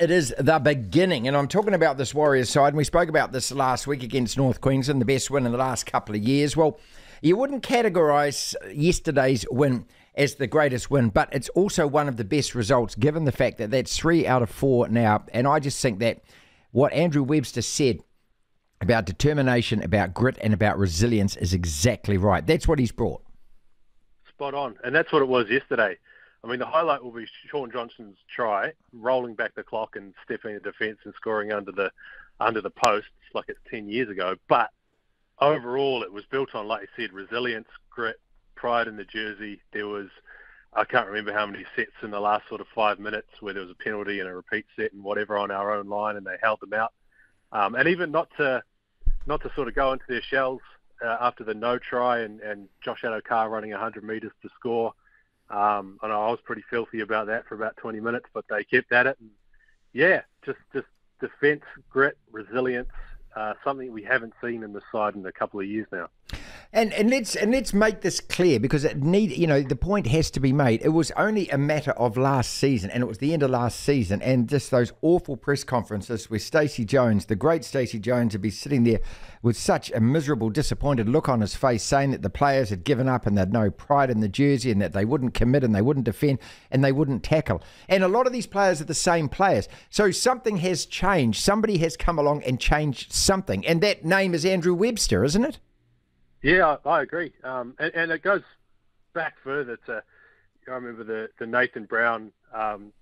It is the beginning, and I'm talking about this Warriors side, and we spoke about this last week against North Queensland, the best win in the last couple of years. Well, you wouldn't categorise yesterday's win as the greatest win, but it's also one of the best results, given the fact that that's 3 out of 4 now, and I just think that what Andrew Webster said about determination, about grit, and about resilience is exactly right. That's what he's brought. Spot on, and that's what it was yesterday. I mean, the highlight will be Shaun Johnson's try, rolling back the clock and stepping into defence and scoring under the posts like it's 10 years ago. But overall, it was built on, like you said, resilience, grit, pride in the jersey. There was, I can't remember how many sets in the last sort of 5 minutes where there was a penalty and a repeat set and whatever on our own line, and they held them out. And even not to sort of go into their shells after the no try and Josh Addo Carr running 100 metres to score. And I was pretty filthy about that for about 20 minutes, but they kept at it. And yeah, just defence, grit, resilience, something we haven't seen in this side in a couple of years now. And let's make this clear, because it need, you know, the point has to be made. It was only a matter of last season, and it was the end of last season, and just those awful press conferences where Stacey Jones, the great Stacey Jones, would be sitting there with such a miserable, disappointed look on his face, saying that the players had given up and they'd no pride in the jersey and that they wouldn't commit and they wouldn't defend and they wouldn't tackle. And a lot of these players are the same players. So something has changed. Somebody has come along and changed something, and that name is Andrew Webster, isn't it? Yeah, I agree. And it goes back further to, I remember the Nathan Brown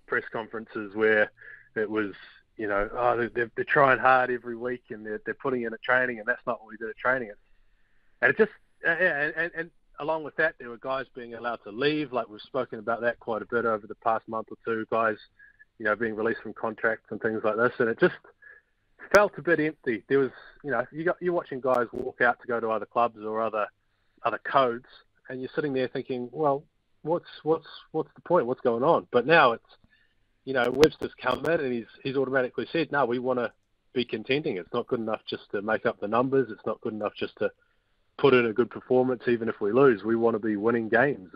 press conferences where it was, you know, oh, they're trying hard every week and they're putting in at training, and that's not what we did at training. And it just, and along with that, there were guys being allowed to leave. Like, we've spoken about that quite a bit over the past month or two, guys, you know, being released from contracts and things like this. And it just felt a bit empty. There was, you know, you're watching guys walk out to go to other clubs or other codes, and you're sitting there thinking, well, what's the point? What's going on? But now it's, you know, Webster's come in and he's automatically said, no, we want to be contending. It's not good enough just to make up the numbers. It's not good enough just to put in a good performance, even if we lose. We want to be winning games.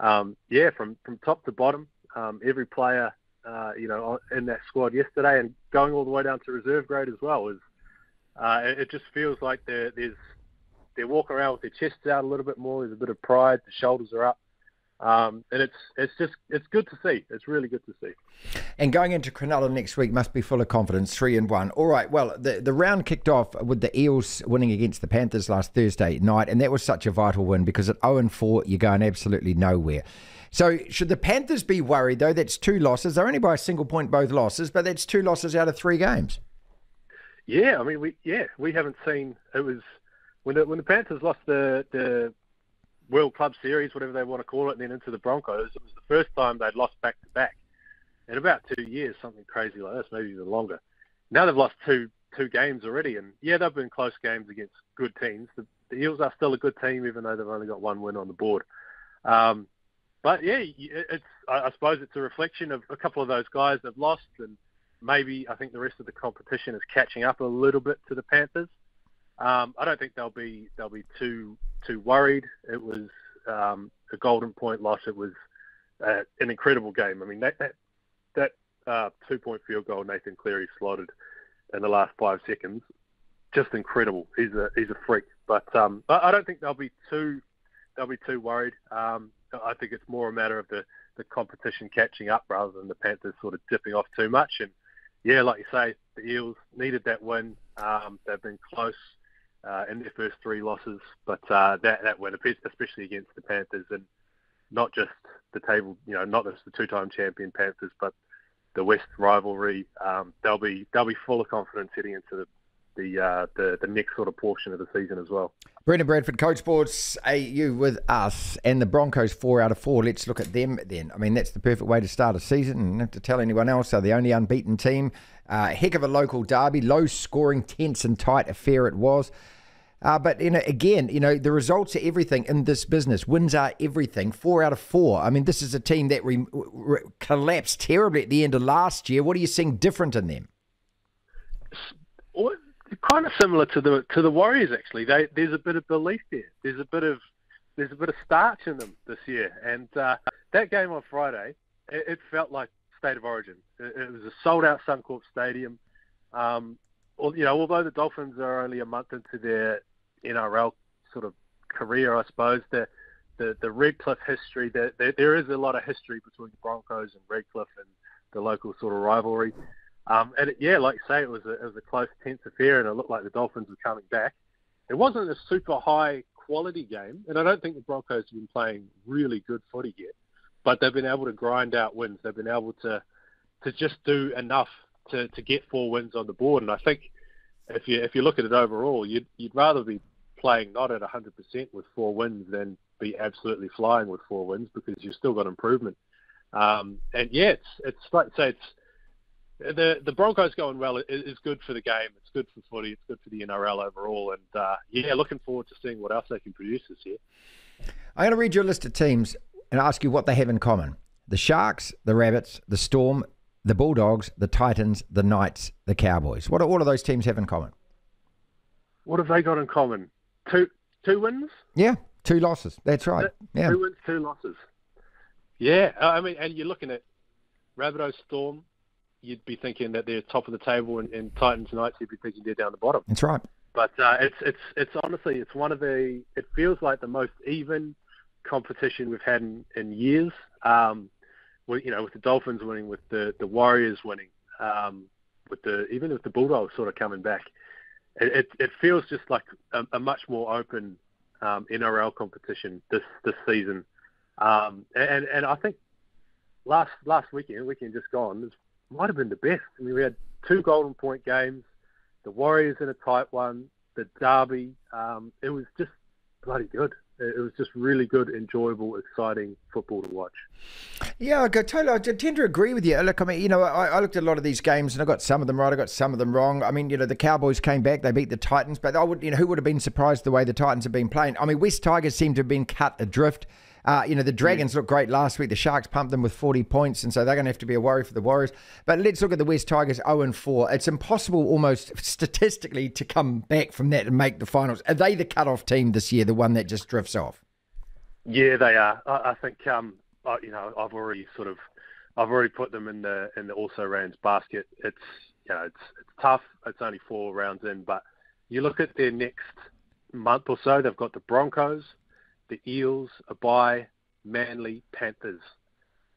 And yeah, from top to bottom, every player, you know, in that squad yesterday, and going all the way down to reserve grade as well, is it just feels like they're walking around with their chests out a little bit more. There's a bit of pride. The shoulders are up, and it's good to see. It's really good to see. And going into Cronulla next week must be full of confidence. 3-1. All right. Well, the round kicked off with the Eels winning against the Panthers last Thursday night, and that was such a vital win, because at 0-4 you're going absolutely nowhere. So should the Panthers be worried, though? That's 2 losses. They're only by a single point, both losses, but that's 2 losses out of 3 games. Yeah, I mean, we haven't seen, it was when the Panthers lost the World Club Series, whatever they want to call it, and then into the Broncos. It was the first time they'd lost back to back in about 2 years, something crazy like this, maybe even longer. Now they've lost two games already, and yeah, they've been close games against good teams. The Eels are still a good team, even though they've only got 1 win on the board. But yeah, I suppose it's a reflection of a couple of those guys that have lost, and maybe I think the rest of the competition is catching up a little bit to the Panthers. I don't think they'll be too worried. It was a golden point loss. It was an incredible game. I mean, that 2-point field goal Nathan Cleary slotted in the last 5 seconds, just incredible. He's a freak. But I don't think they'll be too worried. I think it's more a matter of the competition catching up rather than the Panthers sort of dipping off too much. And yeah, like you say, the Eels needed that win. They've been close in their first 3 losses, but that win, especially against the Panthers, and not just the table, you know, not just the 2-time champion Panthers, but the West rivalry. They'll be full of confidence heading into the next sort of portion of the season as well. Brendan Bradford, CodeSports AU with us, and the Broncos 4 out of 4. Let's look at them then. I mean, that's the perfect way to start a season, and not to tell anyone else. They're the only unbeaten team. Heck of a local derby, low scoring, tense and tight affair it was. But you know, again, you know, the results are everything in this business. Wins are everything. 4 out of 4. I mean, this is a team that collapsed terribly at the end of last year. What are you seeing different in them? Kind of similar to the Warriors, actually. There's a bit of belief there. There's a bit of starch in them this year. And that game on Friday, it felt like State of Origin. It was a sold-out Suncorp Stadium. Although the Dolphins are only a month into their NRL sort of career, I suppose, the Redcliffe history, there is a lot of history between the Broncos and Redcliffe and the local sort of rivalry. It was a close, tense affair, and it looked like the Dolphins were coming back. It wasn't a super high-quality game, and I don't think the Broncos have been playing really good footy yet, but they've been able to grind out wins. They've been able to just do enough to get 4 wins on the board, and I think if you look at it overall, you'd rather be playing not at 100% with 4 wins than be absolutely flying with 4 wins, because you've still got improvement. It's like I say, it's the Broncos going well is good for the game. It's good for footy. It's good for the NRL overall, and looking forward to seeing what else they can produce this year. I'm going to read your list of teams and ask you what they have in common: the Sharks, the Rabbits, the Storm, the Bulldogs, the Titans, the Knights, the Cowboys. What do all of those teams have in common? What have they got in common? Two wins? Yeah, 2 losses. That's right. 2 wins, 2 losses. Yeah, I mean, and you're looking at Rabbitohs, Storm, you'd be thinking that they're top of the table, and Titans, Knights, you'd be thinking they're down the bottom. That's right. But it's honestly, it's one of the, it feels like the most even competition we've had in years. With the Dolphins winning, with the Warriors winning, even with the Bulldogs sort of coming back, it feels just like a much more open NRL competition this season. And I think last weekend just gone, this might have been the best. I mean, we had 2 Golden Point games, the Warriors in a tight one, the derby. It was just bloody good. It was just really good, enjoyable, exciting football to watch. Yeah, I tend to agree with you. Look, I mean, I looked at a lot of these games, and I got some of them right, I got some of them wrong. I mean, the Cowboys came back, they beat the Titans, but who would have been surprised the way the Titans have been playing? I mean, West Tigers seem to have been cut adrift. The Dragons looked great last week. The Sharks pumped them with 40 points, and so they're going to have to be a worry for the Warriors. But let's look at the West Tigers 0-4. It's impossible almost statistically to come back from that and make the finals. Are they the cut-off team this year, the one that just drifts off? Yeah, they are. I think I've already put them in the also rans basket. It's tough. It's only 4 rounds in, but you look at their next month or so. They've got the Broncos, the Eels, a bye, Manly, Panthers.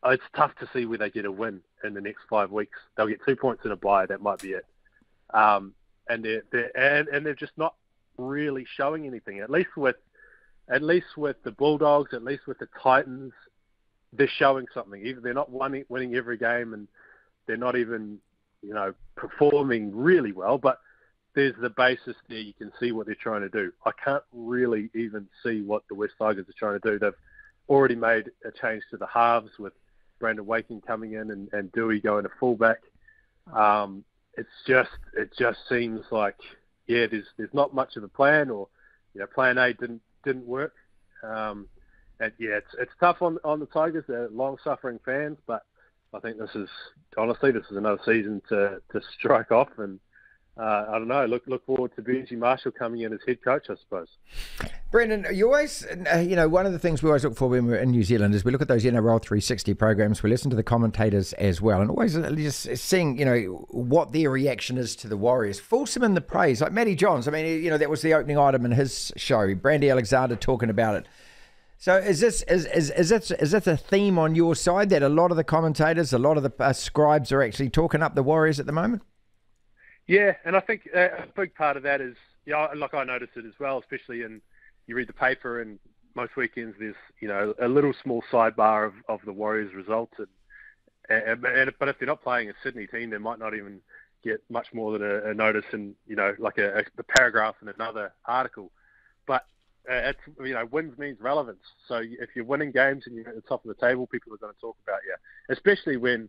It's tough to see where they get a win in the next 5 weeks. They'll get 2 points in a bye. That might be it. And they're just not really showing anything. At least with the Bulldogs, at least with the Titans, they're showing something. Either they're not winning every game, and they're not even performing really well, but there's the basis there. You can see what they're trying to do. I can't really even see what the West Tigers are trying to do. They've already made a change to the halves with Brandon Wakim coming in and Dewey going to fullback. It just seems like, there's not much of a plan, or plan A didn't work. It's tough on the Tigers. They're long-suffering fans, but I think this is another season to strike off, and I don't know. Look forward to Benji Marshall coming in as head coach, I suppose. Brendan, you always, one of the things we always look for when we're in New Zealand is we look at those NRL 360 programs. We listen to the commentators as well, and always just seeing, what their reaction is to the Warriors. Fulsome in the praise, like Matty Johns. I mean, that was the opening item in his show. Brandy Alexander talking about it. So is this a theme on your side, that a lot of the commentators, a lot of the scribes are actually talking up the Warriors at the moment? Yeah, and I think a big part of that is, I notice it as well, especially you read the paper, and most weekends there's, a little small sidebar of the Warriors' results. But if they're not playing a Sydney team, they might not even get much more than a notice and, like a paragraph in another article. But, wins means relevance. So if you're winning games and you're at the top of the table, people are going to talk about you, especially when,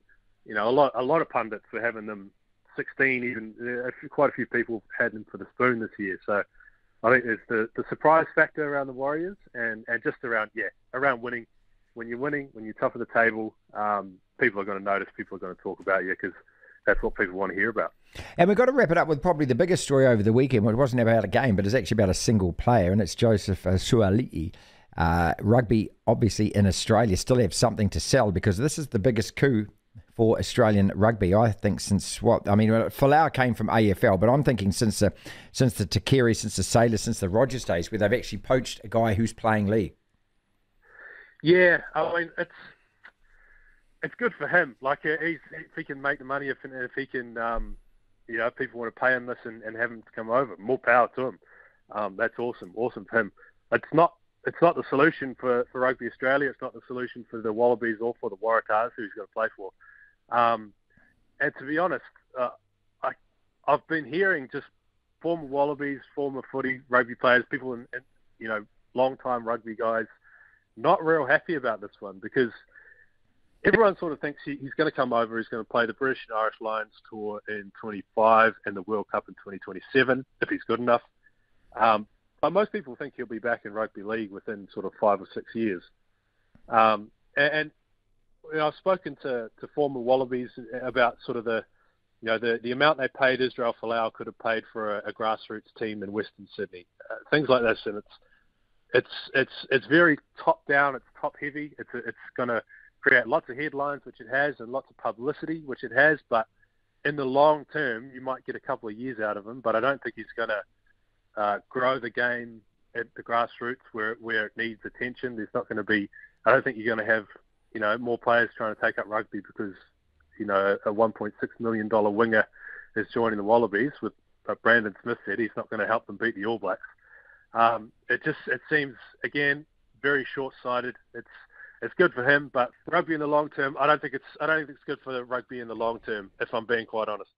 a lot of pundits were having them 16, even quite a few people had them for the spoon this year. So I think there's the surprise factor around the Warriors, and just around winning. When you're winning, when you're top of the table, people are going to notice, people are going to talk about you, because that's what people want to hear about. And we've got to wrap it up with probably the biggest story over the weekend. Well, it wasn't about a game, but it's actually about a single player, and it's Joseph Suali'i. Rugby, obviously, in Australia still have something to sell, because this is the biggest coup for Australian rugby. I think since what, I mean, Folau came from AFL, but I'm thinking since the Takiri, since the Sailor, since the Rogers days, where they've actually poached a guy who's playing league. Yeah, I mean, it's good for him. Like, if he can make the money, if he can, you know, if people want to pay him this and have him come over, more power to him. That's awesome for him. It's not the solution for Rugby Australia. It's not the solution for the Wallabies or for the Waratahs, who he's going to play for. And to be honest, I've been hearing just former Wallabies, former footy rugby players, people in, you know, long-time rugby guys, not real happy about this one, because everyone sort of thinks he's going to come over, he's going to play the British and Irish Lions Tour in 25 and the World Cup in 2027, if he's good enough. But most people think he'll be back in rugby league within sort of 5 or 6 years. And you know, I've spoken to former Wallabies about sort of the amount they paid Israel Folau could have paid for a grassroots team in Western Sydney, things like this. And it's very top down, it's top heavy. It's going to create lots of headlines, which it has, and lots of publicity, which it has. But in the long term, you might get a couple of years out of him. But I don't think he's going to grow the game at the grassroots where it needs attention. There's not going to be, I don't think you're going to have, you know, more players trying to take up rugby because, you know, a $1.6 million winger is joining the Wallabies with, Brandon Smith said he's not going to help them beat the All Blacks. It seems, again, very short-sighted. It's good for him, but rugby in the long term, I don't think it's good for rugby in the long term, if I'm being quite honest.